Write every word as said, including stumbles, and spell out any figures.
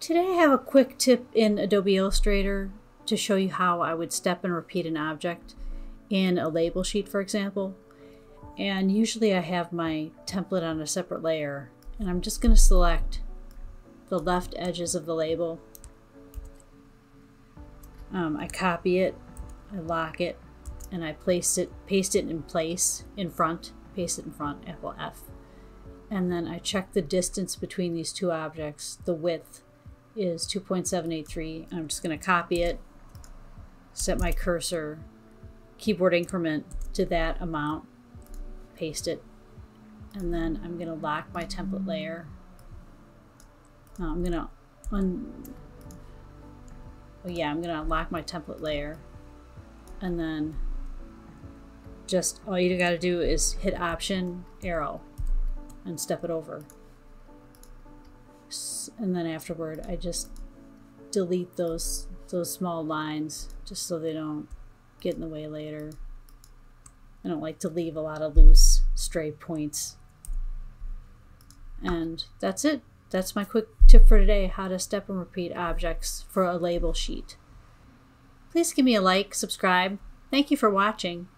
Today I have a quick tip in Adobe Illustrator to show you how I would step and repeat an object in a label sheet, for example. And usually I have my template on a separate layer, and I'm just going to select the left edges of the label. Um, I copy it, I lock it, and I place it, paste it in place, in front, paste it in front, Apple F. And then I check the distance between these two objects. The width is two point seven eight three. I'm just going to copy it, set my cursor, keyboard increment to that amount, paste it, and then I'm going to lock my template layer. Now I'm going to un oh yeah, I'm going to unlock my template layer, and then just all you got to do is hit Option arrow and step it over. And then afterward, I just delete those those small lines just so they don't get in the way later. I don't like to leave a lot of loose stray points. And that's it. That's my quick tip for today, how to step and repeat objects for a label sheet. Please give me a like, subscribe. Thank you for watching.